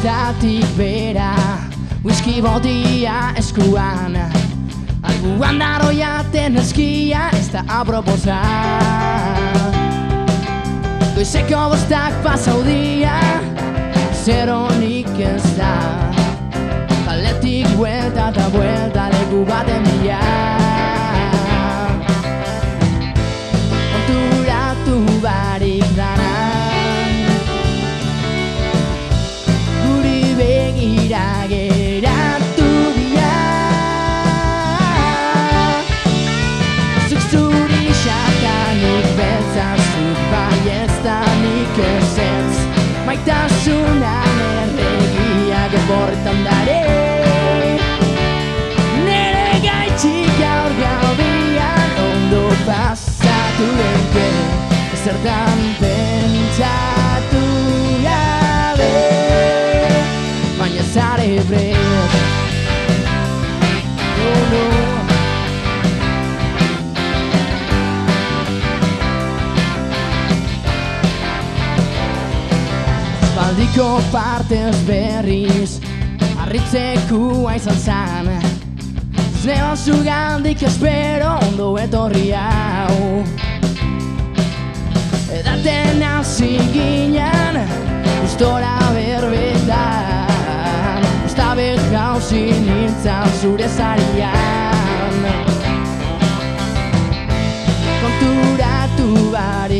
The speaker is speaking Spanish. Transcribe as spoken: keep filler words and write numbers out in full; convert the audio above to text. Estatik bera, whisky botia eskuan, alguan daroiaten eskia ez da aproposa. Goizeko bostak pasaudia, zeronik ez da, paletik buelta eta buelta leku baten bila. Konturatu barik dana, geratu dira. Zuk zuri xatanik beltzaz, zuk bai ez da nik ez ez, maitasunan erregiak eborretan dare. Nere gaitxik gaur gau bian ondo pasatu enke, ezertan pentsatu gabe. Baina zare brez, oh no. Espaldiko partez berriz harritzekua izan zan, zneon zugandik espero ondo etorri hau. Edaten hasi ginen gustora berbetan, Zabe jausin hiltzan zure zarian. Konturatu bari